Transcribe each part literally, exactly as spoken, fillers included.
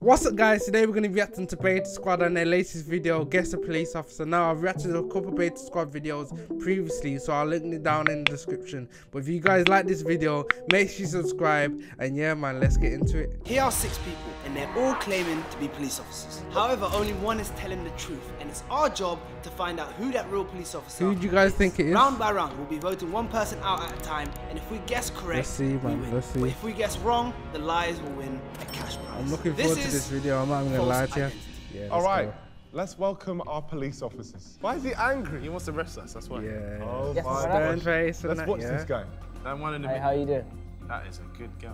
What's up guys, today we're going to be reacting to Beta Squad and their latest video, Guess a Police Officer. Now I've reacted to a couple Beta Squad videos previously, so I'll link it down in the description. But if you guys like this video, make sure you subscribe, and yeah man, let's get into it. Here are six people and they're all claiming to be police officers. However, only one is telling the truth, and it's our job to find out who that real police officer is. Who do you guys think it is? Round by round, we'll be voting one person out at a time, and if we guess correct, let's see, man. We win. Let's see. But if we guess wrong, the liars will win a cash prize. I'm looking forward this to this video, I'm not even gonna lie to you. Yeah, all right, go. Let's welcome our police officers. Why is he angry? He wants to arrest us, that's why. Yeah. Oh yes, my God. Let's watch yeah. this guy. I'm one in the hey, how you doing? That is a good guy.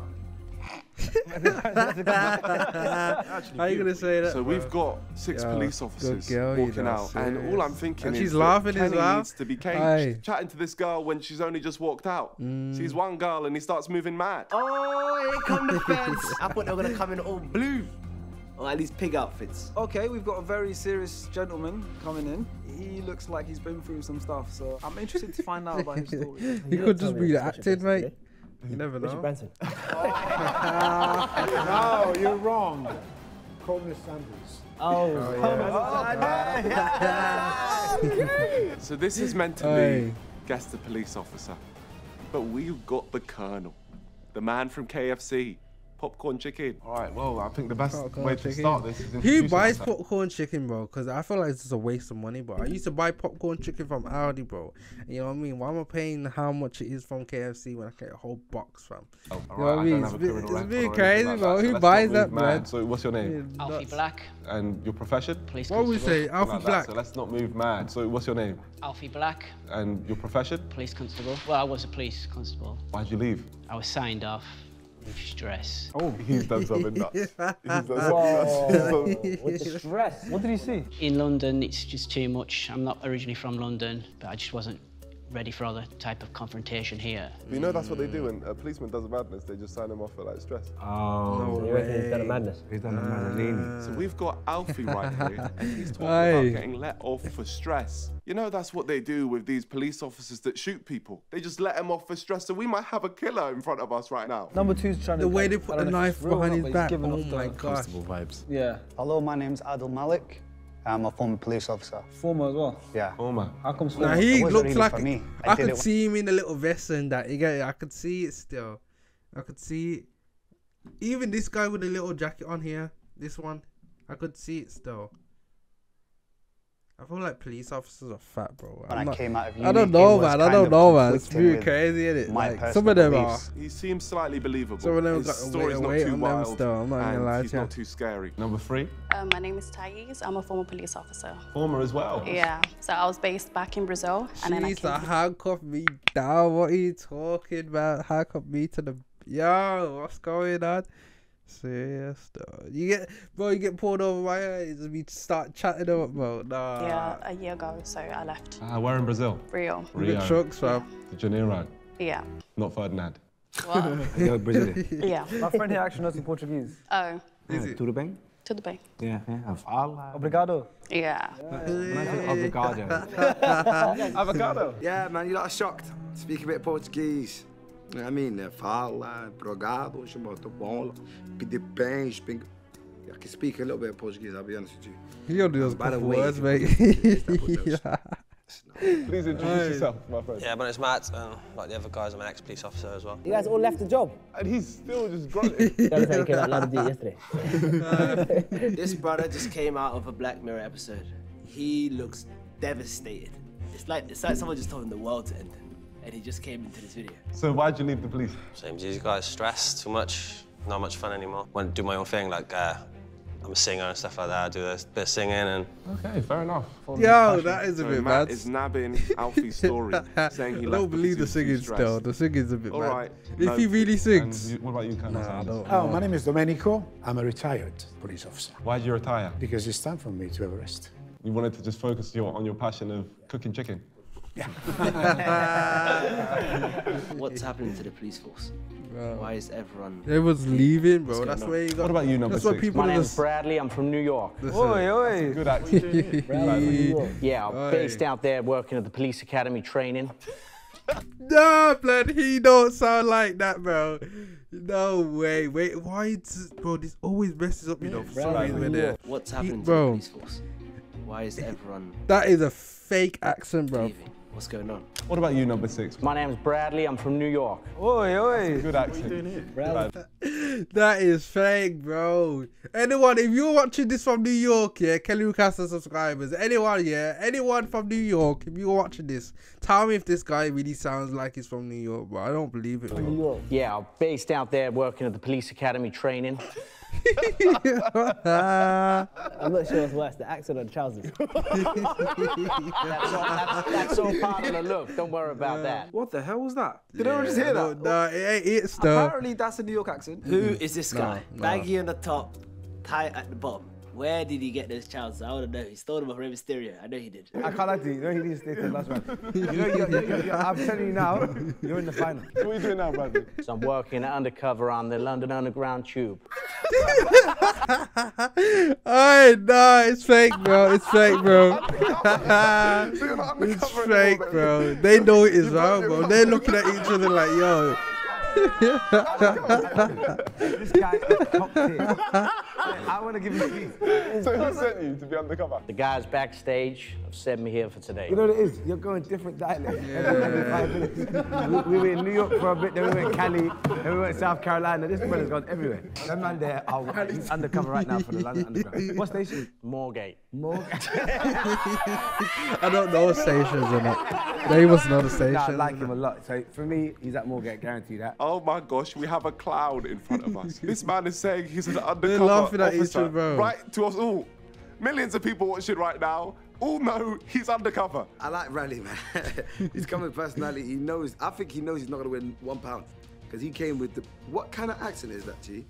Actually, how are you going to say that? So bro? We've got six Yo, police officers girl, walking out serious. And all I'm thinking and is she's laughing Kenny laugh. needs to be caged. Aye. Chatting to this girl when she's only just walked out. Mm. She's one girl and he starts moving mad. Oh, here come the fence. I thought they were going to come in all blue. Or at least pig outfits. Okay, we've got a very serious gentleman coming in. He looks like he's been through some stuff, so I'm interested to find out about his story. He, he could just be acted, mate. You never know. Richard Branson. Oh. No, you're wrong. Colonel Sanders. Oh, oh, yeah. oh okay. So this is meant to hey. be guess the police officer, but we've got the Colonel, the man from K F C, popcorn chicken. All right, well, I think the best popcorn way chicken. to start this is who buys yourself. popcorn chicken, bro? Because I feel like it's just a waste of money, bro. I used to buy popcorn chicken from Aldi, bro. You know what I mean? Why am I paying how much it is from K F C when I get a whole box from? Oh, you know right, what I mean? It's a bit, it's a bit crazy, like bro. So who buys that, man? man? So what's your name? Alfie Black. And your profession? Police constable. What would we say? Alfie like Black. That. So let's not move mad. So what's your name? Alfie Black. And your profession? Police constable. Well, I was a police constable. Why'd you leave? I was signed off. With stress. Oh, he's done something nuts. He's done something nuts. With stress. What did he see? In London, it's just too much. I'm not originally from London, but I just wasn't ready for all the type of confrontation here. You know that's what they do when a policeman does a madness, they just sign him off for like stress. Oh, no way. You reckon he's done a madness? He's done a madness. Uh, so we've got Alfie right here, and he's talking Aye. about getting let off for stress. You know that's what they do with these police officers that shoot people. They just let him off for stress, so we might have a killer in front of us right now. Number two's trying the to- The way they put the knife behind his back, oh my gosh. Vibes. Yeah. Hello, my name's Adil Malik. I'm a former police officer. Former as well? Yeah. Former. How come former? Nah, he looks really like me. I, I could see him in the little vest and that. You get it? I could see it still. I could see it. Even this guy with the little jacket on here, this one, I could see it still. I feel like police officers are fat, bro. When I'm I not, came out of uni, I don't know, man. I don't know, man. It's really crazy, isn't it? Like, some of them beliefs. are. He seems slightly believable. Some of them His got story's not too wild. Still. I'm not and gonna lie he's to not you. too scary. Number three. Um, my name is Taise. I'm a former police officer. Former as well. Yeah. So I was based back in Brazil, Jeez, and then I came. That handcuff me down. What are you talking about? Handcuff me to the yo? What's going on? Serious though. You get bro, you get pulled over by eyes and we start chatting up, bro. Nah. Yeah, a year ago, so I left. Ah, uh, where in Brazil? Rio. Rio. The trucks, bro. Yeah. De Janeiro. Yeah. Not Ferdinand. What? You're Brazilian. Yeah. My friend here actually knows some Portuguese. Oh. Is it? Tudo bem? Tudo bem. Yeah, yeah. Fala. Obrigado. Yeah. Obrigado. Avocado. Yeah, man, you lot are shocked. Speak a bit of Portuguese. I mean, fala, drogado, hoje muito bom, pedir pens, ping. I can speak a little bit of Portuguese, I'll be honest with you. You only knows bad words, mate. Yeah. Please introduce yourself, my friend. Yeah, my name's Matt, and like the other guys, I'm an ex-police officer as well. You guys all left the job? And he's still just grunting. That was how you came out loud yesterday. This brother just came out of a Black Mirror episode. He looks devastated. It's like, it's like someone just told him the world to end. And he just came into this video. So why'd you leave the police? Same as you guys, stress too much, not much fun anymore. Want to do my own thing, like uh, I'm a singer and stuff like that. I do a bit of singing and. Okay, fair enough. Yo, passion. that is a so bit mad. Matt is nabbing Alfie's story, saying he. I don't believe the singing still. The singing's a bit All mad. All right. If no, he really sings. You, what about you, Colonel Sanders? No, oh, my name is Domenico. I'm a retired police officer. Why'd you retire? Because it's time for me to have a rest. You wanted to just focus your, on your passion of cooking chicken. What's happening to the police force? Bro. Why is everyone... Everyone's leaving, bro. That's where you got... What about you, number That's six? What My name's just... Bradley. I'm from New York. Listen, oi, oi. Good accent. Bradley, New York. Yeah, I'm oi. based out there working at the police academy training. Nah, blood, he don't sound like that, bro. No way. Wait, why? Is, bro, this always messes up, you know. For some reason, there. What's happening he, to the police force? Why is everyone... That is a fake accent, bro. Leaving. What's going on? What about you, number six? My name's Bradley. I'm from New York. Oi, oi. Good accent. What are you doing here? Bradley. That is fake, bro. Anyone, if you're watching this from New York, yeah, Kelly Wakasa subscribers, anyone, yeah, anyone from New York, if you're watching this, tell me if this guy really sounds like he's from New York, but I don't believe it. New York. Yeah, I'm based out there working at the police academy training. I'm not sure what's worse, the accent or the trousers. That's all, that's, that's all part of the look. Don't worry about uh, that. What the hell was that? Did yeah, everyone just hear that? No, it ain't it stuff. Apparently, that's a New York accent. Who is this guy? No, no. Baggy on the top, tight at the bottom. Where did he get those trousers? I don't know. He stole them off Rey Mysterio. I know he did. I can't lie to you. You know he didn't stay till last round. You know, you're, you're, you're, you're, I'm telling you now, you're in the final. What are you doing now, Bradley? So I'm working undercover on the London Underground Tube. Oh, no, it's fake, bro. It's fake, bro. It's fake, bro. They know it is wrong, bro. They're looking at each other like, yo. This guy is top tier. I want to give you a piece. So who sent you to be undercover? The guys backstage have sent me here for today. You know what it is? You're going different dialects. Yeah. we, we were in New York for a bit, then we were in Cali, then we were in South Carolina. This brother's gone everywhere. That man there, I'll, he's undercover right now for the London Underground. What station? Moorgate. Moorgate. I don't know stations or not. They must know the station. Nah, I like him a lot. So for me, he's at Moorgate, guarantee that. Oh my gosh, we have a clown in front of us. This man is saying he's an undercover officer. They're laughing at each other, bro. Right to us all. Millions of people watching right now all know he's undercover. I like Bradley, man. He's coming with personality. He knows, I think he knows he's not going to win one pound. Because he came with the, what kind of accent is that, G?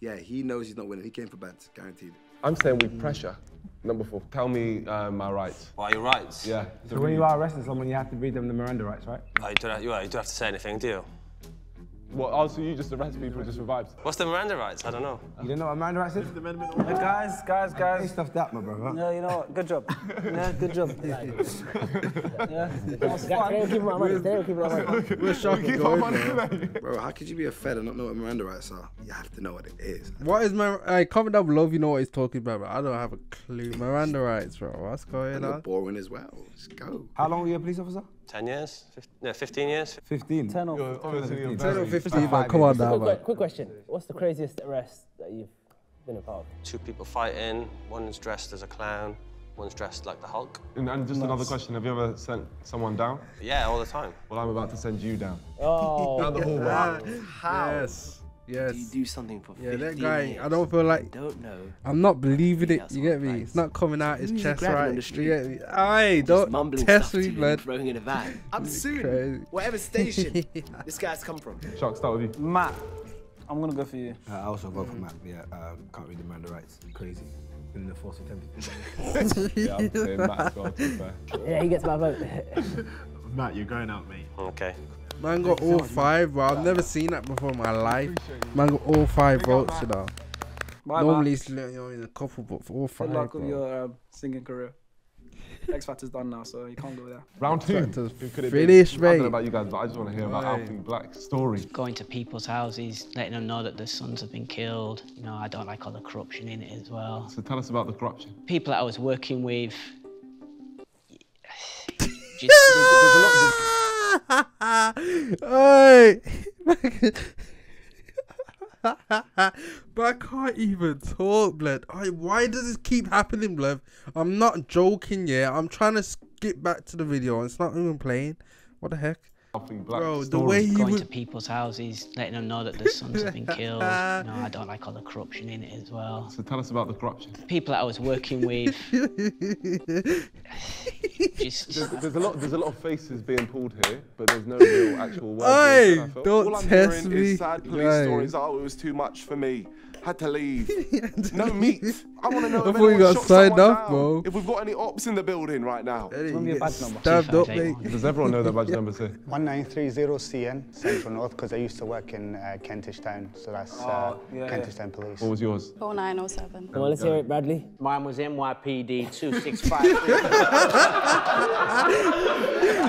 Yeah, he knows he's not winning. He came for bands, guaranteed. I'm saying with pressure. Number four, tell me uh, my rights. What are your rights? Yeah. So when you are arresting someone, you have to read them the Miranda rights, right? Oh, you don't have, you don't have to say anything, do you? Well, also you just arrest people just for vibes. What's the Miranda rights? I don't know. You don't know what Miranda rights is? Hey, guys, guys, guys. You stuffed that, my brother. No, you know what? Good job. Yeah, good job. Yeah. They don't keep our money. They don't keep our money. We're shocking. We keep our money, mate. Bro, how could you be a fed and not know what Miranda rights are? You have to know what it is. What is my... Hey, comment down below if you know what he's talking about, bro. I don't have a clue. Miranda rights, bro. What's going on? Boring as well. Let's go. How long were you a police officer? ten years? No, fifteen years? fifteen? ten or fifteen. Oh, come on now, quick, man. Quick question. What's the craziest arrest that you've been a part of? Two people fighting. One's dressed as a clown. One's dressed like the Hulk. And, and just nice. Another question. Have you ever sent someone down? Yeah, all the time. Well, I'm about to send you down. Oh. Down the whole world. Yes. Yes. Do you do something for yeah, fifteen years? Yeah, that guy, I don't feel like... Don't know. I'm not believing it, you get me? Place. It's not coming out his chest, right? You get me? Aye, don't test me, blood. Throwing in a van. I'm suing whatever station this guy's come from. Shark, start with you. Matt, I'm going to go for you. Uh, I also go for Matt, yeah. Um, can't read the Miranda rights. Crazy. Been in the force attempt. Yeah, I'm saying Matt's got to be fair. Yeah, he gets my vote. Matt, you're going out, mate. Okay. Man got all five, bro. I've never seen that before in my life. Man got all five votes, you know. Normally it's in a couple, but for all five, good luck with your uh, singing career. X Factor's done now, so you can't go there. Round two. Finish, mate. I don't know about you guys, but I just want to hear about Alfie Black's story. Going to people's houses, letting them know that their sons have been killed. You know, I don't like all the corruption in it as well. So tell us about the corruption. People that I was working with... Just, there's a lot of this... Oi! But I can't even talk, blood. I, why does this keep happening, blood? I'm not joking, yeah. I'm trying to skip back to the video. It's not even playing. What the heck? Bro, the way he going would... to people's houses, letting them know that their sons have been killed. No, I don't like all the corruption in it as well. So tell us about the corruption. People that I was working with. Just... there's, there's a lot. There's a lot of faces being pulled here, but there's no real actual word. Hey, don't all test I'm hearing me. Is sad police right. stories. Oh, it was too much for me. Had to leave. No meat. I want to know if we got signed up, bro. If we've got any ops in the building right now. Hey, stabbed up, mate. Does everyone know their badge number too? one nine three zero C N, Central North, because I used to work in uh, Kentish Town, so that's uh, oh, yeah, Kentish yeah. Town Police. What was yours? four nine oh seven. Come on, let's hear it, Bradley. Mine was N Y P D two six five.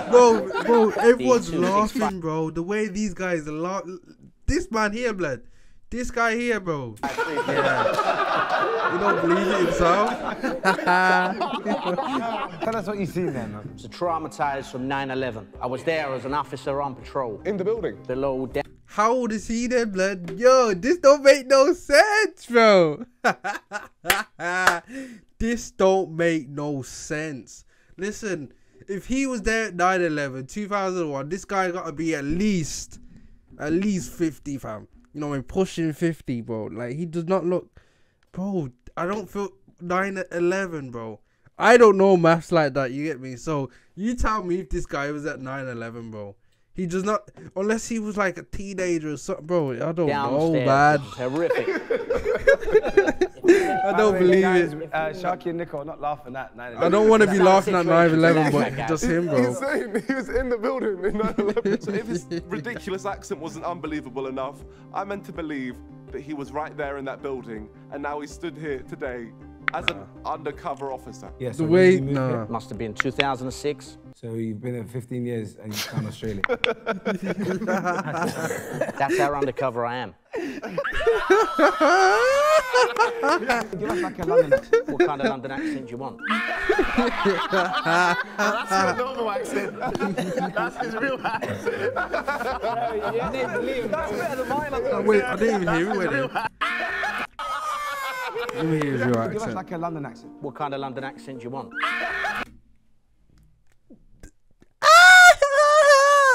Bro, bro, everyone's laughing, bro. The way these guys are laughing. This man here, blood. This guy here, bro. Yeah. You don't believe it himself? Tell us what you see then. I was traumatized from nine eleven. I was there as an officer on patrol. In the building? Below deck. How old is he then, blood? Yo, this don't make no sense, bro. This don't make no sense. Listen, if he was there at nine eleven, two thousand one, this guy got to be at least, at least fifty, fam. You know, I'm pushing fifty, bro. Like, he does not look... Bro, I don't feel nine eleven, bro. I don't know maths like that, you get me? So, you tell me if this guy was at nine eleven, bro. He does not... Unless he was, like, a teenager or something. Bro, I don't Downstairs. know, man. Horrific. I don't way, believe guys, it. Uh, Sharky and Nico are not laughing at nine eleven. I don't want to be laughing at nine eleven, but just him, bro. He's saying he was in the building in nine eleven. So if his ridiculous accent wasn't unbelievable enough, I meant to believe that he was right there in that building, and now he stood here today as nah. an undercover officer. Yeah, so wait, no. It must have been two thousand six. So you've been there fifteen years and you've come to Australia. That's how undercover I am. Give us like a London, what kind of London accent do you want? That's your normal accent. That's his real accent. No, you didn't believe that's better than mine. Oh, wait, I didn't even hear it. Real you didn't hear his real accent. Give us like a London accent. What kind of London accent do you want?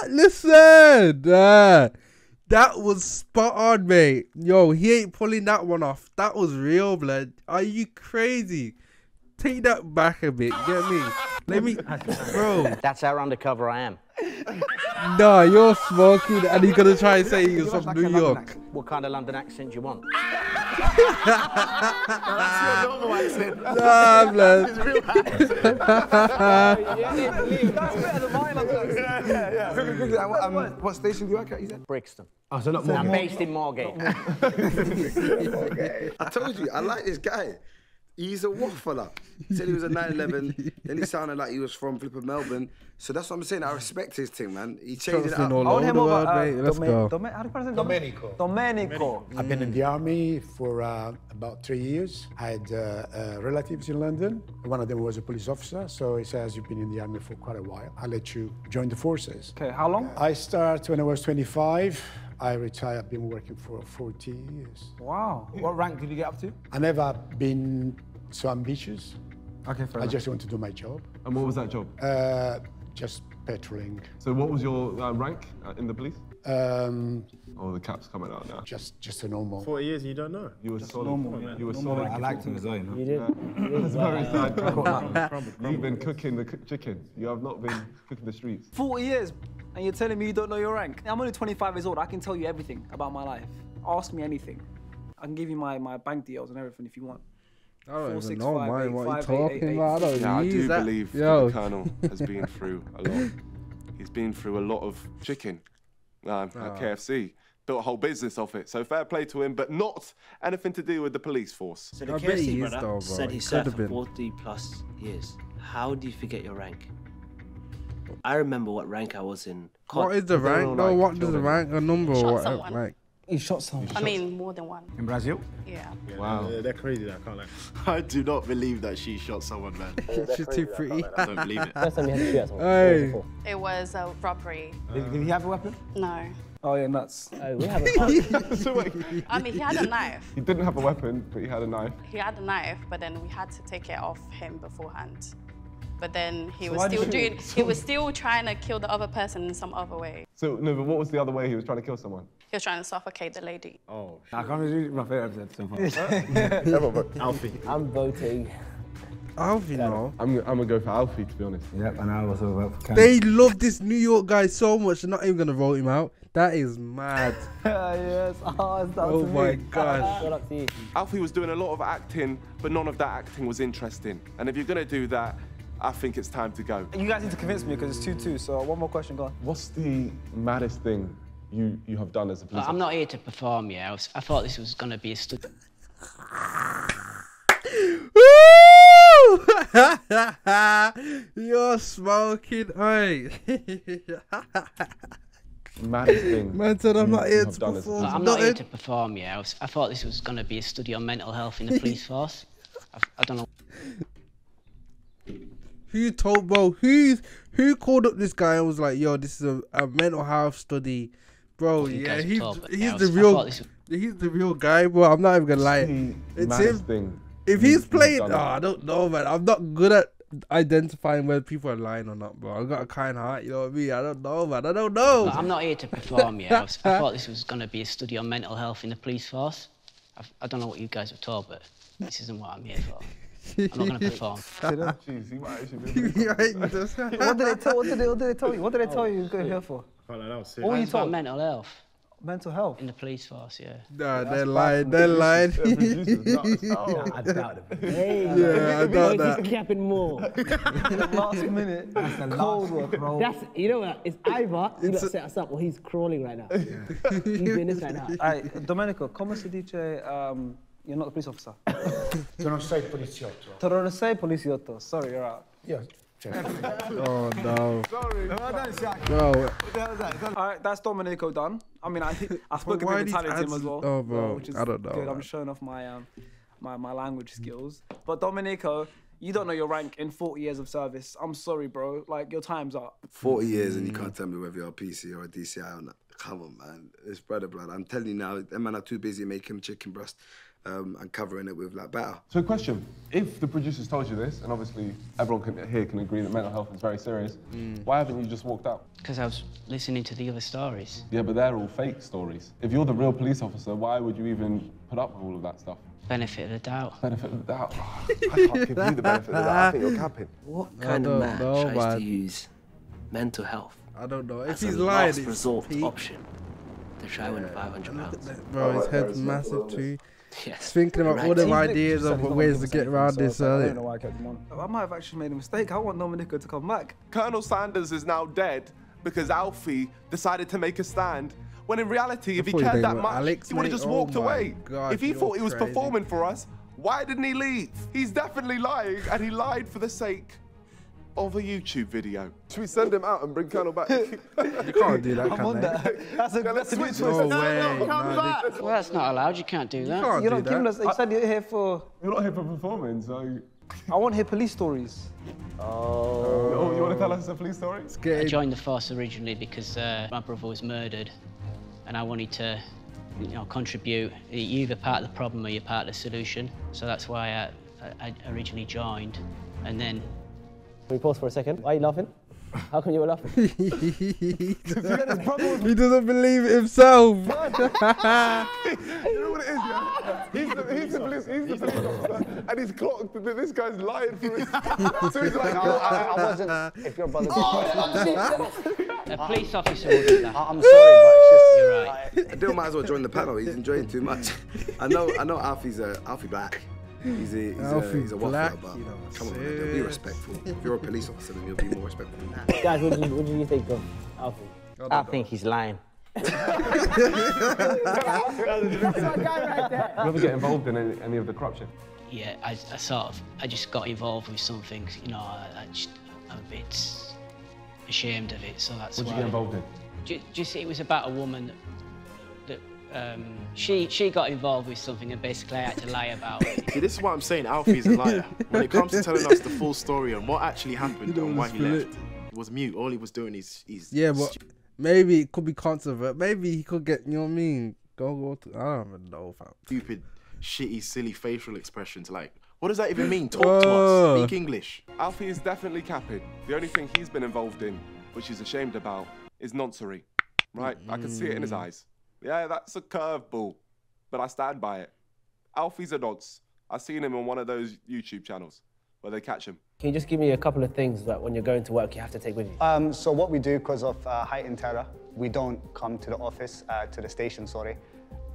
Listen, uh, that was spot on, mate. Yo, he ain't pulling that one off. That was real, blood. Are you crazy? Take that back a bit. Get me. Let me, bro. That's how undercover I am. Nah, you're smoking, and he's gonna try and say you're from like New York. What kind of London accent do you want? That's your normal accent. Nah, blood. That's his real accent. That's better than my London accent. Yeah, yeah. Quickly, quickly. Um, what station do you work at? You said Brixton. Oh, so not Moorgate. I'm based in Moorgate. Moorgate. I told you, I like this guy. He's a waffler. He said he was a nine eleven, then he sounded like he was from flipping Melbourne. So that's what I'm saying. I respect his thing, man. He changed it up. I want him over. Uh, Let's go. Domenico. Domenico. I've been in the army for uh, about three years. I had uh, uh, relatives in London. One of them was a police officer. So he says, you've been in the army for quite a while. I'll let you join the forces. Okay, how long? Uh, I started when I was twenty-five. I retired. I've been working for forty years. Wow. What rank did you get up to? I've never been so ambitious. Okay, fair I enough. Just want to do my job. And what was that job? Uh, just patrolling. So what was your uh, rank in the police? Um, oh, the cap's coming out now. Just just a normal. forty years, you don't know. You were just solid. Normal, yeah. You were normal solid. I liked him as well, you know. You did. Yeah. You That's very sad. You've been cooking the chicken. You have not been cooking the streets. forty years. And you're telling me you don't know your rank? I'm only twenty-five years old. I can tell you everything about my life. Ask me anything. I can give you my, my bank deals and everything if you want. I don't Four, even six, know, five, mate, eight, what five, you're eight, talking eight, eight, about. I don't yeah, I do that. believe Yo. the Colonel has been through a lot. He's been through a lot of chicken um, oh. at K F C. Built a whole business off it. So fair play to him, but not anything to do with the police force. So the I K F C he brother though, bro. said he served for forty plus years. How do you forget your rank? I remember what rank I was in. Cod what is the rank? No, what does the rank? A number or whatever? Like, you shot someone. I mean, more than one. In Brazil? Yeah. yeah wow. They're, they're crazy, that can't like. I do not believe that she shot someone, man. She's too pretty. Like, I don't believe it. First time you had to shoot someone. Hey. It was a robbery. Uh, did, did he have a weapon? No. Oh, yeah, nuts. Oh, we have a knife. So wait. I mean, he had a knife. He didn't have a weapon, but he had a knife. He had a knife, but then we had to take it off him beforehand. But then he so was still doing. He was still trying to kill the other person in some other way. So no, but what was the other way he was trying to kill someone? He was trying to suffocate the lady. Oh, shit. I can't really my favorite episode so far. Alfie. I'm voting. Alfie, yeah. no. I'm, I'm gonna go for Alfie to be honest. Yep, and I was all about. They love this New York guy so much. They're not even gonna vote him out. That is mad. yes. Oh, it's down oh to my me. gosh. Up to you. Alfie was doing a lot of acting, but none of that acting was interesting. And if you're gonna do that. I think it's time to go. You guys need to convince me because it's two two, so one more question, go on. What's the maddest thing you, you have done as a police officer? I'm not here to perform, yeah. I, was, I thought this was going to be a stud. You're smoking, oi. Mad thing. Man said I'm not here to perform. I'm not here to perform, yeah. I, was, I thought this was going to be a study on mental health in the police force. I, I don't know. Who told, bro, who's, who called up this guy and was like, yo, this is a, a mental health study. Bro, yeah, he's, told, he's, yeah, was, the real, was... he's the real guy, bro. I'm not even going to lie. It's Mad him. Thing. If he's, he's playing, oh, I don't know, man. I'm not good at identifying whether people are lying or not, bro. I've got a kind heart, you know what I mean? I don't know, man. I don't know. But I'm not here to perform, yeah. I, was, I thought this was going to be a study on mental health in the police force. I've, I don't know what you guys were told, but this isn't what I'm here for. I'm not going to perform. What did they tell you? What did they tell you? What did they tell you you were going here for? What were you told? Mental health. Mental health? In the police force, yeah. Nah, yeah, they're lying, they're lying. Nah, I doubt it. Hey, yeah, yeah, I doubt that. He's capping more. The last minute, that's the cold one, bro. That's, you know what, it's either he got set us up or he's crawling right now. Yeah. He's doing this right now. All right, Domenico, come to D J, um, you're not a police officer. Tu non sei poliziotto. Tu non sei poliziotto, sorry, you're out. Yeah. Oh no. Sorry. No, no. Alright, that's Domenico done. I mean, I I spoke a bit of Italian to him as well. Oh, bro. Which is I don't know. Good. I'm showing off my um my, my language skills. But Domenico, you don't know your rank in forty years of service. I'm sorry, bro. Like, your time's up. forty years and you can't tell me whether you're a P C or a D C I or not. Come on, man. It's brother blood. I'm telling you now, them man are too busy making chicken breast. Um, and covering it with like batter. So question, if the producers told you this, and obviously everyone can, here can agree that mental health is very serious, mm. why haven't you just walked out? Because I was listening to the other stories. Yeah, but they're all fake stories. If you're the real police officer, why would you even put up with all of that stuff? Benefit of the doubt. Benefit of the doubt. Oh, I can't give you the benefit of the doubt. I think you're capping. What kind of man know, tries man. to use mental health I don't know. If as he's a lying, last resort he... option to try and win five hundred pounds? Bro, his head's massive too. Yes. Thinking about right. all them ideas of ways to get around this. Uh, I don't know why I kept him on. I might have actually made a mistake. I want Domenico to come back. Colonel Sanders is now dead because Alfie decided to make a stand. When in reality, if he cared that much, Alex, he would have just oh walked away. God, if he thought he was crazy. performing for us, why didn't he leave? He's definitely lying, and he lied for the sake of a YouTube video. Should we send him out and bring Colonel back? You can't do that, can they? That's a that's a switch. No way. No, come back. Well, that's not allowed. You can't do that. You can't you're do not that. giving us. You said you're here for. You're not here for performing, so. I want to hear police stories. Oh. No, you want to tell us a police story? I joined the force originally because uh, my brother was murdered, and I wanted to, you know, contribute. You're either part of the problem or you're part of the solution. So that's why I, I originally joined, and then. Can we pause for a second? Why are you laughing? How come you were laughing? He doesn't believe himself. You know what it is, yeah? He's the, he's the police, he's the police officer, and he's clocked that this guy's lying for his... So he's like, no, I, I wasn't... If your brother... A police officer will do that. I'm sorry, but it's just... You're right. Adil might as well join the panel. He's enjoying too much. I know, I know Alfie's uh, Alfie Black. He's a, he's a, he's a waffler, but you know, come on, man, be respectful. If you're a police officer, then you'll be more respectful than that. Guys, what do you, what do you think of Alfie? I, I think know. he's lying. That's my guy right there. You ever get involved in any, any of the corruption? Yeah, I, I sort of, I just got involved with some things. You know, I, I just, I'm a bit ashamed of it, so that's why. What did you get involved in? Just, just, it was about a woman that, Um, she she got involved with something and basically I had to lie about it. See, this is what I'm saying, Alfie's a liar. When it comes to telling us the full story on what actually happened and why he left, he was mute. All he was doing is... is yeah, but maybe it could be controversial. Maybe he could get, you know what I mean? Go, go to... I don't even know. Stupid, shitty, silly facial expressions like, what does that even mean? Talk oh. to us. Speak English. Alfie is definitely capping. The only thing he's been involved in, which he's ashamed about, is noncery. Right? Mm. I can see it in his eyes. Yeah, that's a curveball, but I stand by it. Alfie's a nonce. I've seen him on one of those YouTube channels where they catch him. Can you just give me a couple of things that when you're going to work, you have to take with you? Um, so what we do, because of uh, heightened terror, we don't come to the office, uh, to the station, sorry,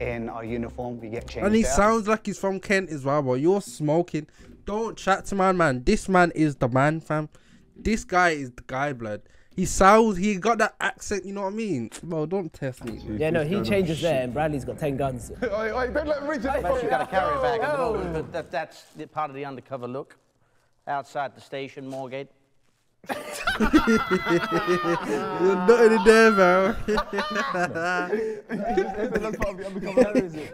in our uniform. We get changed And he there. sounds like he's from Kent as well, but you're smoking. Don't chat to my man. This man is the man, fam. This guy is the guy, blood. He sounds, he got that accent, you know what I mean? Bro, don't test me. Dude. Yeah, no, he changes there and Bradley's got ten guns. Oi, oi, don't let him reach it. You've got to carry it back. That's part of the undercover look. outside the station, Moorgate. Not in there, bro. That's part of it. I'm becoming crazy.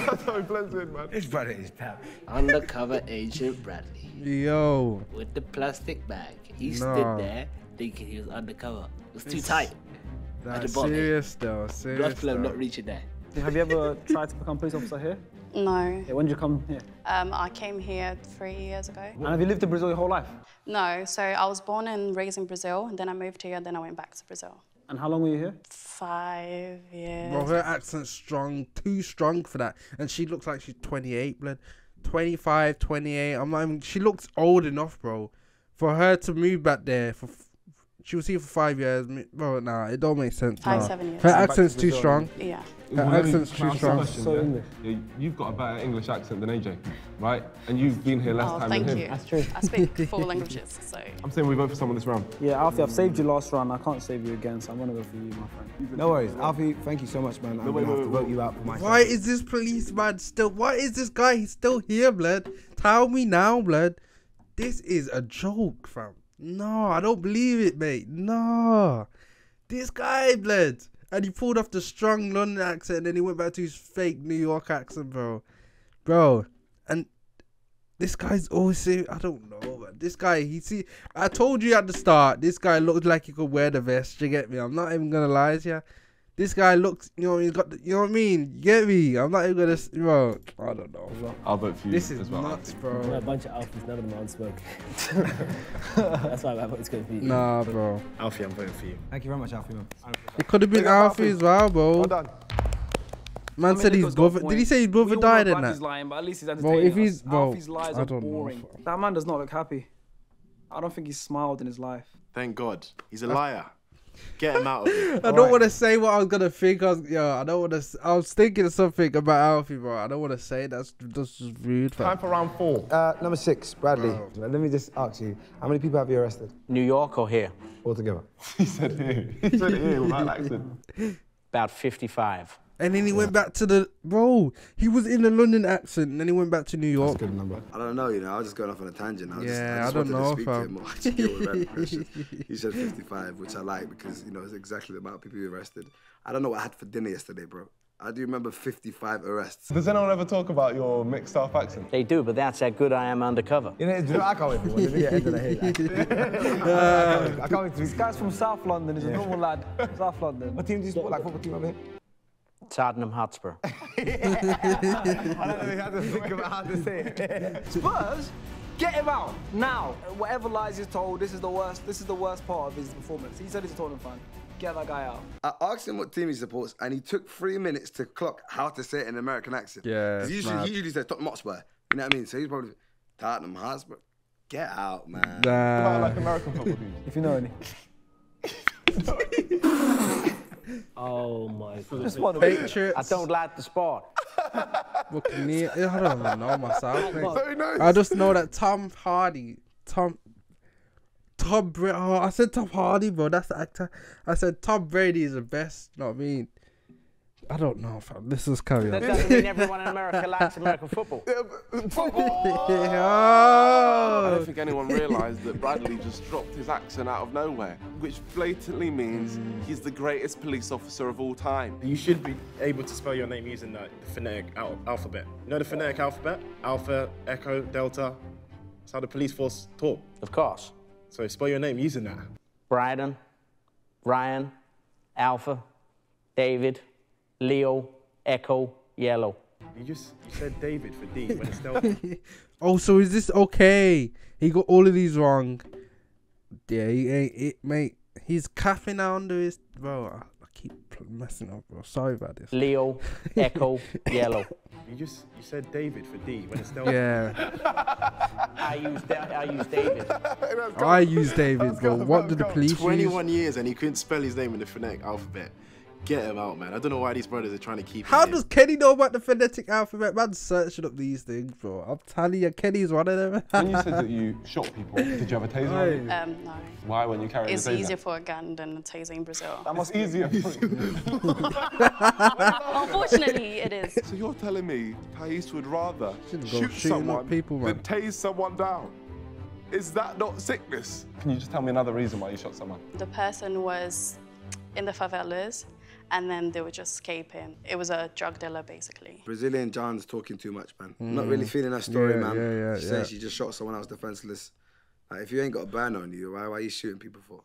That's how he blends in, man. His brother is pap. Undercover agent Bradley. Yo. With the plastic bag, he no. stood there thinking he was undercover. It was too it's tight. That's serious though. Serious. Blood flow not reaching there. Have you ever tried to become a police officer here? No. Yeah, when did you come here? Um, I came here three years ago. And have you lived in Brazil your whole life? No, so I was born and raised in Brazil, and then I moved here, and then I went back to Brazil. And how long were you here? Five years. Well, her accent's strong, too strong for that. And she looks like she's twenty-eight, blood. twenty-five, twenty-eight, I'm like, she looks old enough, bro. For her to move back there, for she was here for five years, bro, nah, it don't make sense. Five, nah. seven years. Her accent's too strong. Yeah. Her well, accent's too strong. So yeah. You've got a better English accent than A J, right? And you've been here less oh, time than you. him. That's true. I speak four languages, so. I'm saying we vote for someone this round. Yeah, Alfie, I've saved you last round. I can't save you again, so I'm gonna go for you, my friend. No worries, Alfie, thank you so much, man. I'm no, wait, gonna wait, have wait, to vote wait. you out for myself. Why is this policeman still, why is this guy, he's still here, blood? Tell me now, blood. This is a joke, fam. No, I don't believe it, mate. No. This guy, bled. And he pulled off the strong London accent and then he went back to his fake New York accent, bro. Bro. And this guy's always serious. I don't know, man. This guy, he see... I told you at the start, this guy looked like he could wear the vest. You get me? I'm not even going to lie to you. This guy looks... You know, he's got the, you know what I mean? You get me? I'm not even going to... Bro, I don't know. I'll vote for you This is as well. nuts, bro. We're a bunch of Alfies. None of them are on smoke. That's why my vote's going to be. Nah, bro. Alfie, I'm voting for you. Thank you very much, Alfie. Man. It could have been Alfie, Alfie as well, bro. Well done. Man I mean, said his brother... Did he say his brother died in that? He's lying, but at least he's entertaining bro, if he's, us. Bro, Alfie's lies are boring. Know. That man does not look happy. I don't think he smiled in his life. Thank God. He's a liar. Get him out of it. I All don't right. want to say what I was going to think. I was, yo, I don't want to. I was thinking of something about Alfie, bro. I don't want to say it. That's, that's just rude. Time for round four. Uh, number six, Bradley. Oh. Let me just ask you, how many people have you arrested? New York or here? Altogether. He said here. He said here without accent. About fifty-five. And then he went back to the, bro, he was in a London accent and then he went back to New York. That's a good number. I don't know, you know, I was just going off on a tangent. I was yeah, just, I, just I don't know. To speak to him. I just deal with that impression. He said fifty-five, which I like because, you know, it's exactly the amount of people you arrested. I don't know what I had for dinner yesterday, bro. I do remember fifty-five arrests. Does anyone ever talk about your mixed up accent? They do, but that's how good I am undercover. You know, you know I can't wait for one. Yeah, I can't wait for it. This guy's from South London, he's yeah. a normal lad. South London. What team do you support? Like, football team over here? Tottenham Hotspur. I don't know how to think about how to say it. Spurs, get him out now. Whatever lies he's told, this is the worst. This is the worst part of his performance. He said he's a Tottenham fan. Get that guy out. I asked him what team he supports, and he took three minutes to clock how to say it in an American accent. Yeah, he usually, usually says Tottenham Hotspur. You know what I mean? So he's probably Tottenham Hotspur. Get out, man. Nah. Like American football team. If you know any. Oh my God. I don't like the sport. Look, me, I don't know myself. Very nice. I just know that Tom Hardy, Tom, Tom Brady. Oh, I said Tom Hardy, bro. That's the actor. I said Tom Brady is the best. You know what I mean? I don't know, fam. This is carry on. That doesn't mean everyone in America likes American football. Yeah, football. Oh. I don't think anyone realised that Bradley just dropped his accent out of nowhere, which blatantly means he's the greatest police officer of all time. You should be able to spell your name using the phonetic al alphabet. You know the phonetic alphabet? Alpha, Echo, Delta. That's how the police force talk. Of course. So spell your name using that. Bryden, Ryan, Alpha, David, Leo, Echo, Yellow. You just you said David for D, but it's Delta. Oh, so is this okay? He got all of these wrong. Yeah, he ain't it, mate. He's coughing out under his... Bro, I, I keep messing up, bro. Sorry about this. Leo, Echo, Yellow. You just you said David for D, but it's Delta. Yeah. I use I use David. I use David, bro. What did the police use? twenty-one years and he couldn't spell his name in the phonetic alphabet. Get him out, man. I don't know why these brothers are trying to keep How him does in. Kenny know about the phonetic alphabet? Man, searching up these things, bro. I'm telling you, Kenny's one of them. When you said that you shot people, did you have a taser on you? Um, no. Why when you carried a taser? It's easier for a gun than a taser in Brazil. That must be easier for you. Unfortunately, it is. So you're telling me Taise would rather shoot someone people, than tase someone down? Is that not sickness? Can you just tell me another reason why you shot someone? The person was in the favelas, and then they were just escaping. It was a drug dealer, basically. Brazilian John's talking too much, man. Mm. Not really feeling that story, yeah, man. Yeah, yeah, she yeah. said she just shot someone else defenseless. Like, if you ain't got a burn on you, why, why are you shooting people for?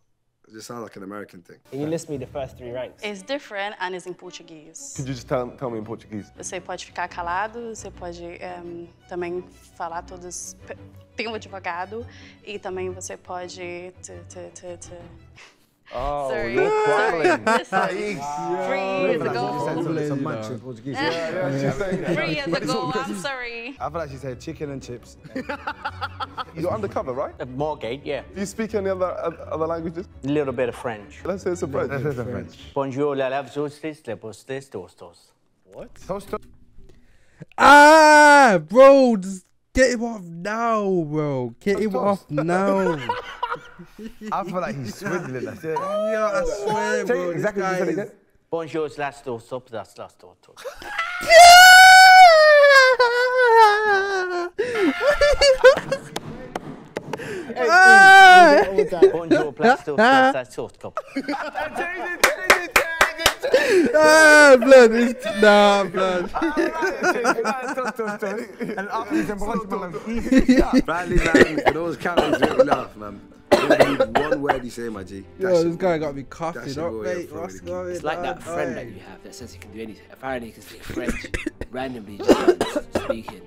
It just sounds like an American thing. Can you list me the first three ranks? It's different, and it's in Portuguese. Could you just tell, tell me in Portuguese? Você pode ficar calado, você pode um, também falar todos... Tem um advogado, e também você pode... T, t, t, t. Oh, sorry. You're crying. Sorry. Wow. Three years ago. It's a munch in Portuguese. Yeah, yeah, yeah. She's saying that. Three years ago, I'm sorry. I've actually said chicken and chips. You're undercover, right? At Moorgate, yeah. Do you speak any other other languages? A little bit of French. Let's say it's a French. Let's say French. Bonjour, la lave toastes, la postes, toastos. What? Toastos? Ah, bro, just get him off now, bro. Get him off now. I feel like he's swindling us. Yeah, I swear, bro. Exactly what he said. Bonjour, it's last door, stop, that's last door. Bonjour, last door, that's last door. Ah, blood, it's... Nah, blood. Bradley, man, those cannons don't laugh, man. One word you say, my G. Yo, this guy got me coughing up, mate. What's going on? It's like that friend that you have that says he can do anything. Apparently, he can speak French randomly, just speaking.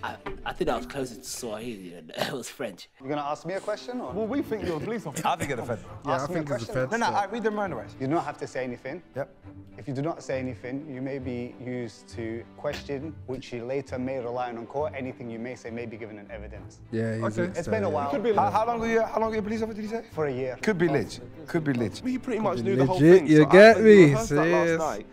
I, I think I was closer to Swahili than it was French. You're going to ask me a question? Or? Well, we think you're a police officer. I think you're the Fed. Yeah, ask I me think a question. Fed, no, no, so. I read the Miranda rights. You do not have to say anything. Yep. If you do not say anything, you may be used to question, which you later may rely on in court. Anything you may say may be given in evidence. Yeah, you okay. It's so, been a while. Could be how, how long were you, how long were you a police officer, did you say? For a year. Could be legit. Could be legit. He pretty much knew legit. the whole thing. You so get I, me. Last night,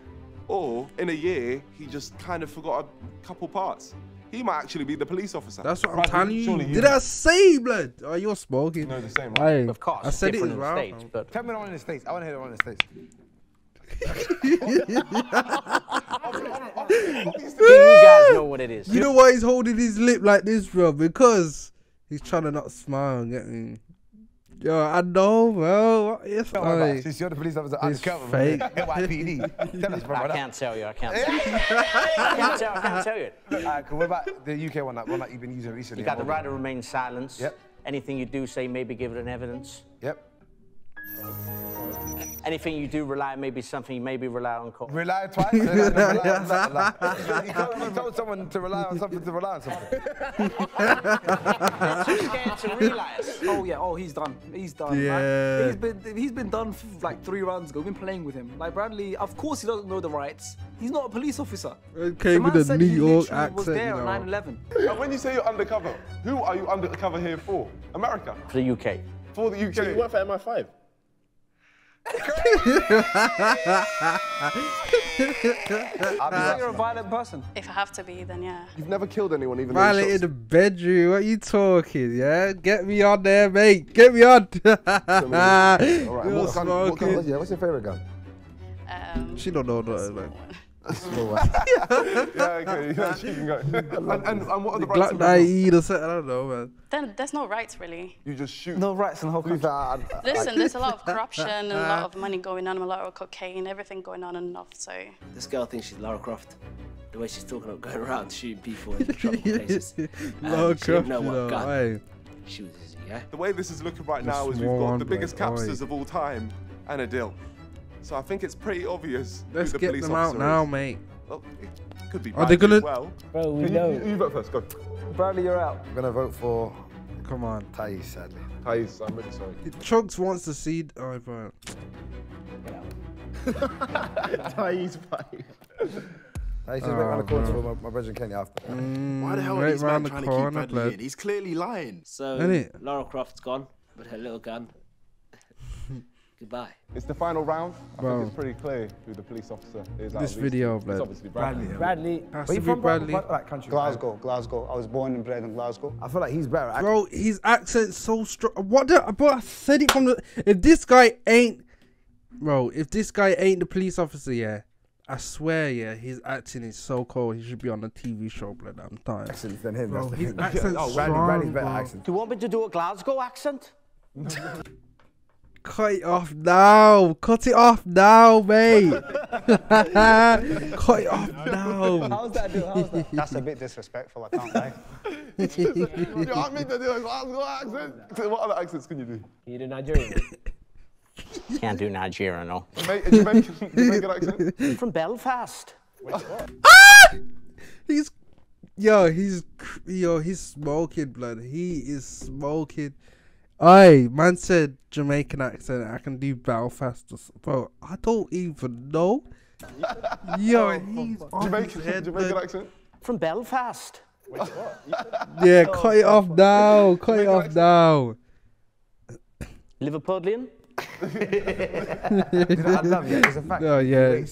or in a year, he just kind of forgot a couple parts. He might actually be the police officer. That's what right, I'm telling you. you. Did I say, blood? Oh, you're smoking. You know the same, right? Aye. Of course. I said it was right. States, but... Tell me the one in the States. I want to hear the one in the States. Do you guys know what it is? You know why he's holding his lip like this, bro? Because he's trying to not smile and get me. Yo, I know, bro. Yes, I. Since you're the police officer, I'm fake. N Y P D. Tell us, bro. I can't tell you. I can't. Tell you. I can't tell. I can't tell you. Alright, cool. What about the U K one? That one that you've been using recently. You got the right to remain silent. Yep. Anything you do say may be given in evidence. Yep. Anything you do rely on may be something you maybe rely on. Court. Rely twice. Rely, no, rely on that, rely. You can't tell someone to rely on something to rely on something. They're too scared to realise. Oh yeah. Oh, he's done. He's done. Yeah. Like, he's been he's been done for like three rounds ago. We've been playing with him. Like Bradley, of course he doesn't know the rights. He's not a police officer. It came the with a New York accent. Was there on nine eleven. And when you say you're undercover, who are you undercover here for? America. For the U K. For the U K. So you work for M I five. I'm you're a violent person. If I have to be, then yeah. You've never killed anyone, even violent in the bedroom. What are you talking? Yeah, get me on there, mate. Get me on. All right. What gun, what gun was, yeah, what's your favorite gun? Um, she don't know nothing, man. yeah, okay, yeah, she can go. and, and, and what are the rights? Black Knight or something, I don't know, man. There, there's no rights, really. You just shoot. No rights in the whole country. I, I, Listen, I, there's a lot of corruption, and a lot of money going on, a lot of cocaine, everything going on and off, so... This girl thinks she's Lara Croft. The way she's talking about going around shooting people in the trouble places. Lara um, Croft, she didn't know what gun. Way. She was, yeah. The way this is looking right now is we've got the biggest capsters of all time and Adil. So I think it's pretty obvious. Let's who the get them out now, is. Mate. Well, it could be. Are they gonna? Well. Bro, we you, know. You, you vote first. Go. Bradley, you're out. I'm gonna vote for. Come on, Taise. Sadly, Taise. I'm really sorry. Chunks wants to see. Oh, bro. Get out. Taise, mate. Taise, oh, right round the corner for my, my brother and Kenny after. Mm, Why the hell right are these men the trying corner, to keep Bradley in? He's clearly lying. So Lara Croft's gone, but her little gun. Goodbye. It's the final round. I Bro. think it's pretty clear who the police officer is. This video, Bled. It's obviously Bradley. Bradley. Bradley. Where you from, Bradley? Bradley? Like country, Glasgow, right? Glasgow. I was born and bred in Glasgow. I feel like he's better. At Bro, his accent's so strong. What the? Bro, I said it from the... If this guy ain't... Bro, if this guy ain't the police officer, yeah. I swear, yeah, his acting is so cold. He should be on a T V show, blood. I'm tired. Accent than him. Bro, that's his accent. Oh, Randy, Randy's better accent. Do you want me to do a Glasgow accent? Cut it off now. Cut it off now, mate. Cut it off now. How's that, dude? How's that? That's a bit disrespectful. I can't lie. You want me to do a Glasgow accent? What other accents can you do? Can you do Nigerian? Can't do Nigeria, no. You make, you make an accent? From Belfast. Wait, ah! He's, yo, he's, yo, he's smoking, blood. He is smoking. Aye, man said Jamaican accent. I can do Belfast, or bro. I don't even know. Yo, he's on Jamaican, his head, Jamaican blood. Accent. From Belfast. Wait, what? Yeah, oh, cut it off now. Cut it off accent? Now. Liverpudlian. I love you. It's a fact. Oh, yeah.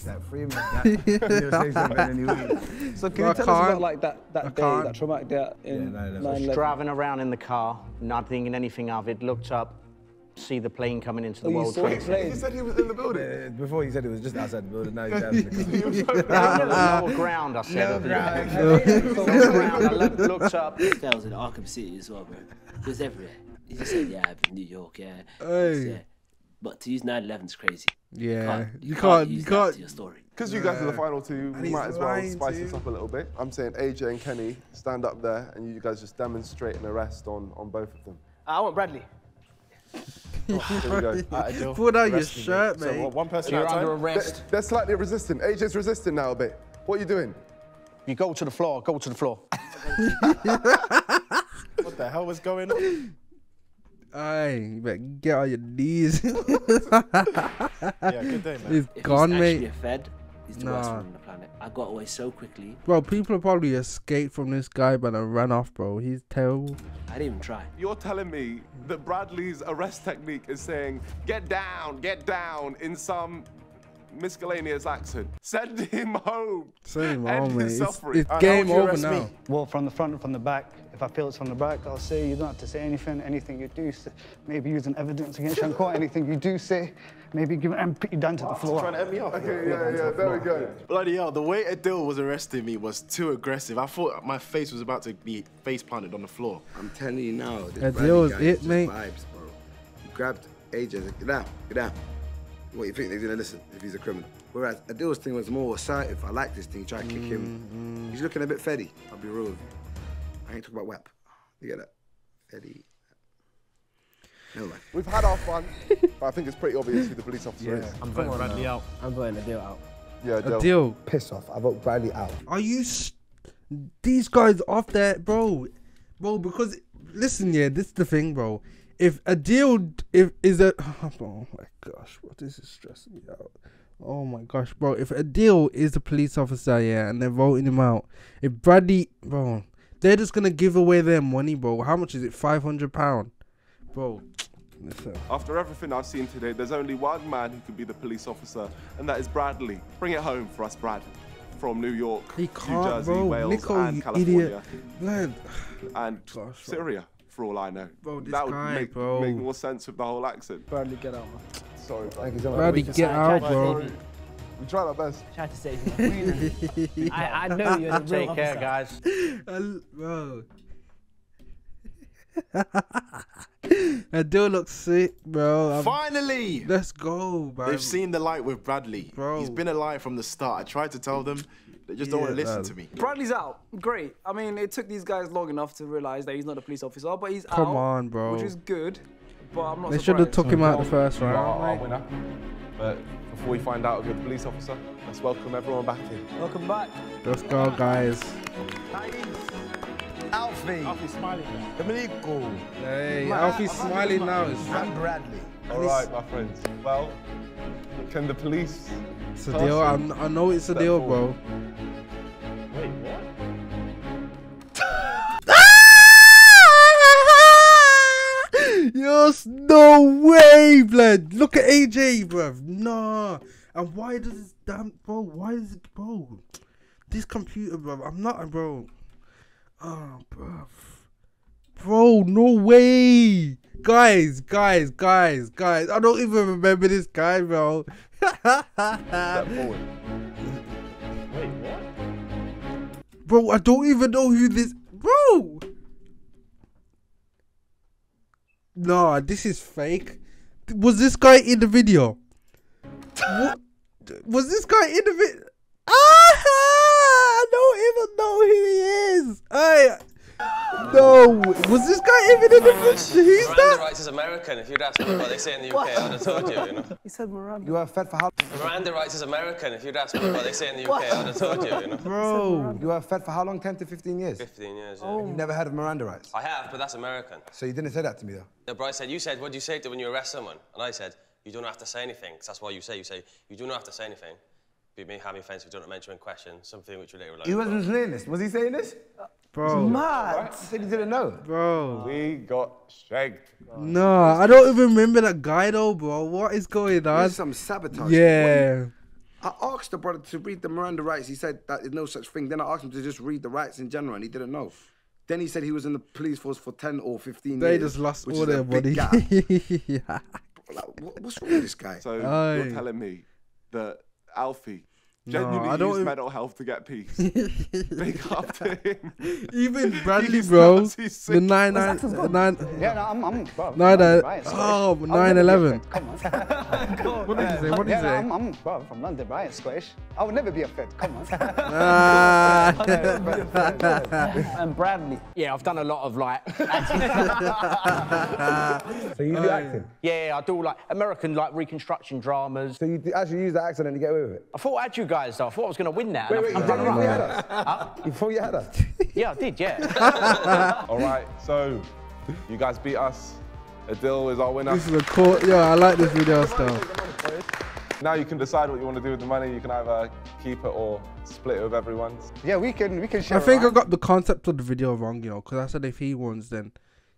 So can you tell us about like that that day, that traumatic day in nine eleven? Driving around in the car, not thinking anything of it. Looked up, see the plane coming into the World Trade Center. He said he was in the building. Before he said it was just outside the building. Now he's down in the car. Lower ground, I said. Lower ground. I looked up. That was in Arkham City as well, bro. It was everywhere. He just said, yeah, New York, yeah. But to use nine eleven is crazy. Yeah, you can't, you can't, you can't, can't. To your story. Because you yeah. guys are the final two, we might as well spice this up a little bit. I'm saying A J and Kenny stand up there, and you guys just demonstrate an arrest on on both of them. I want Bradley. Oh, there we go. Right, pull down your shirt, me. mate. So what, one person You're under arrest. They're, they're slightly resistant. A J's resistant now a bit. What are you doing? You go to the floor. Go to the floor. What the hell was going on? Aye, you better get on your knees. Yeah, good day, man. He's if gone, he's mate. He's actually a Fed. He's the nah. worst one on the planet. I got away so quickly. Bro, people probably escaped from this guy, but I ran off, bro. He's terrible. I didn't even try. You're telling me that Bradley's arrest technique is saying, get down, get down, in some miscellaneous accent. Send him home. Send him home, mate. It's, it's game over now. Me? Well, from the front and from the back. If I feel it's from the back, I'll say you don't have to say anything. Anything you do, say, maybe using evidence against you in court. Anything you do say, maybe give and put you down to oh, the floor. Trying to end me off. Okay, yeah, yeah, yeah, yeah the there we go. Bloody hell, the way Adil was arresting me was too aggressive. I thought my face was about to be face planted on the floor. I'm telling you now, this Adil guy it, is mate. Vibes, bro. He grabbed A J. Like, get down, get down. What, you think they're gonna listen if he's a criminal? Whereas Adil's thing was more assertive. I like this thing, try to kick mm, him. Mm. He's looking a bit feddy, I'll be real with you. I ain't talking about W A P. You get that? Feddy. No way. We've had our fun, but I think it's pretty obvious who the police officer yeah. is. I'm voting Bradley now. out. I'm voting Adil out. Yeah, Adil. Adil. Piss off, I vote Bradley out. Are you sh These guys off there, bro. Bro, because, listen, yeah, this is the thing, bro. If Adil if is a oh my gosh, what this is stressing me out. Oh my gosh, bro. If Adil is the police officer, yeah, and they're voting him out. If Bradley, bro, they're just gonna give away their money, bro. How much is it? Five hundred pound, bro. Listen. After everything I've seen today, there's only one man who could be the police officer, and that is Bradley. Bring it home for us, Brad. From New York, New Jersey, bro. Wales, Nico, and California, idiot. and gosh, Syria. For all I know, bro, this that would guy, make, bro. make more sense with the whole accent. Bradley, get out, man. Sorry, Bradley, Bradley get out, bro. Sorry. We tried our best. I tried to save you. I, I know you're the real Take care, guys. I, bro. Adil looks sick, bro. I'm, Finally! Let's go, bro. They've seen the light with Bradley. Bro. He's been a lie from the start. I tried to tell them. They just yeah, don't want to listen man. to me. Bradley's out. Great. I mean, it took these guys long enough to realise that he's not a police officer, but he's Come out. Come on, bro. Which is good, but I'm not They surprised. should have took so him out the first round. Our winner. But before we find out if you're a police officer, let's welcome everyone back in. Welcome back. Let's go, guys. Taise. Alfie. Alfie smiling now. Domenico. Hey, my, Alfie's I'm smiling I'm now. And Bradley. All right, my friends. Well, can the police... It's a deal. I'm, I know it's a deal, bro. Wait, what? Yes, no way, you, blood. Look at A J, bruv. Nah. And why does this damn, bro? Why is it, bro? This computer, bruv. I'm not, bro. Oh, bruv. Bro, no way. Guys, guys, guys, guys. I don't even remember this guy, bro. That boy. Wait, what? Bro, I don't even know who this. Bro. Nah, this is fake. Was this guy in the video? What? Was this guy in the video? Ah! I don't even know who he is. I. No, was this guy even in the video? Who's that? Miranda Rights is American. If you'd asked me what they say in the U K, I'd have told you. You know. He said Miranda. You are fed for how? Miranda Rights is American. If you'd asked me what they say in the U K, I'd have told you. You know. Bro, you are fed for how long? Ten to fifteen years. Fifteen years. Yeah. Oh. You've never heard of Miranda Rights? I have, but that's American. So you didn't say that to me, though. The bride said, "You said what do you say to when you arrest someone?" And I said, "You don't have to say anything." Cause that's why you say you say you do not have to say anything. Be me having offensive, don't mention in question something which you later realised. He wasn't saying this. Was he saying this? Uh, Bro, mad. Right? Said he didn't know. Bro, we got shagged. No, I don't even remember that guy though, bro. What is going on? There's some sabotage. Yeah. I asked the brother to read the Miranda rights. He said that there's no such thing. Then I asked him to just read the rights in general, and he didn't know. Then he said he was in the police force for ten or fifteen they years. They just lost all their money. Yeah. Like, what, what's wrong with this guy? So Aye. You're telling me that Alfie genuinely no, used even... mental health to get peace. Big up to him. Even Bradley, bro. The nine nine nine. Yeah, no, I'm, I'm bro. Nine nine. Right, oh, nine eleven. Come on. What did he say? What did he say? I'm, I'm bro, from London, right? It's Scottish. I would never be a Fed. Come on. Ah. And Bradley. Yeah, I've done a lot of like. So you do acting? Yeah, yeah, I do like American like reconstruction dramas. So you actually use that accent and you get away with it? I thought actually. Guys, though. I thought I was going to win that. Wait, wait, you thought you had us? Huh? You thought you had us? Yeah, I did, yeah. All right, so you guys beat us. Adil is our winner. This is a cool... Yeah, I like this video style. Now you can decide what you want to do with the money. You can either keep it or split it with everyone. Yeah, we can, we can share. I think around. I got the concept of the video wrong, you know, because I said if he wins, then...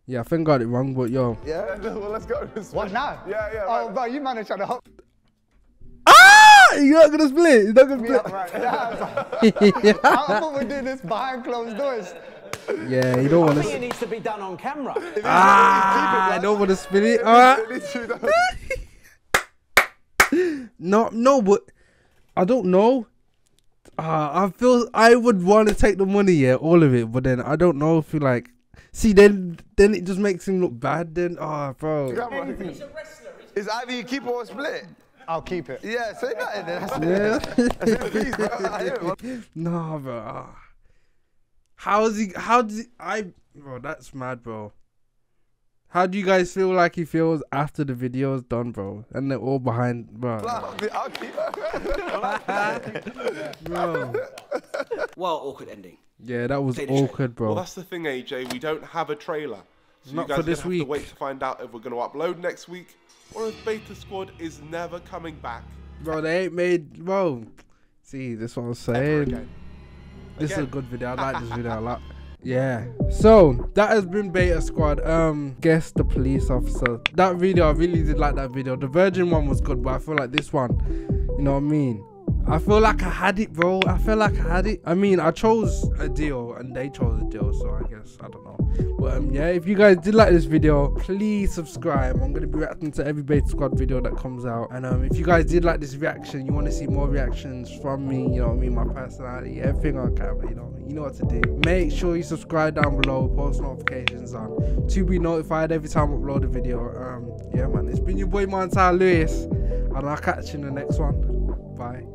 Yeah, I think I got it wrong, but yo... Yeah, well, let's go. What now? Yeah, yeah. Oh, right. Bro, you managed to hop. You're not gonna split. You're not gonna split. Right. Yeah, like, I thought we did this behind closed doors. Yeah, you don't want to. I think it needs to be done on camera. Ah, I don't want to split it. All right. No, no, but I don't know. Uh, I feel I would want to take the money, yeah, all of it, but then I don't know if you like. See, then then it just makes him look bad. Then, ah, oh, bro. He's a wrestler. It's either you keep it or split. I'll keep it. Yeah, say nothing then. Nah, bro. How is he? How does he? I. Bro, that's mad, bro. How do you guys feel like he feels after the video is done, bro? And they're all behind, bro. I'll keep it. Bro. Well, awkward ending. Yeah, that was awkward, bro. Well, that's the thing, A J. We don't have a trailer. So Not you guys for this have week. To wait to find out if we're going to upload next week or if Beta Squad is never coming back. Bro, they ain't made... Bro, see, this is what I'm saying. Again. This again. Is a good video. I like this video a lot. Yeah. So, that has been Beta Squad. Um, Guess the police officer. That video, I really did like that video. The Virgin one was good, but I feel like this one, you know what I mean? I feel like I had it, bro. I feel like I had it. I mean, I chose a deal and they chose a deal, so I guess, I don't know. But um, yeah, if you guys did like this video, please subscribe. I'm going to be reacting to every Beta Squad video that comes out. And um, if you guys did like this reaction, you want to see more reactions from me, you know what I mean, my personality, everything on camera, you know what I mean? You know what to do. Make sure you subscribe down below, post notifications on to be notified every time I upload a video. Um, yeah, man, it's been your boy Montell Louis, and I'll catch you in the next one. Bye.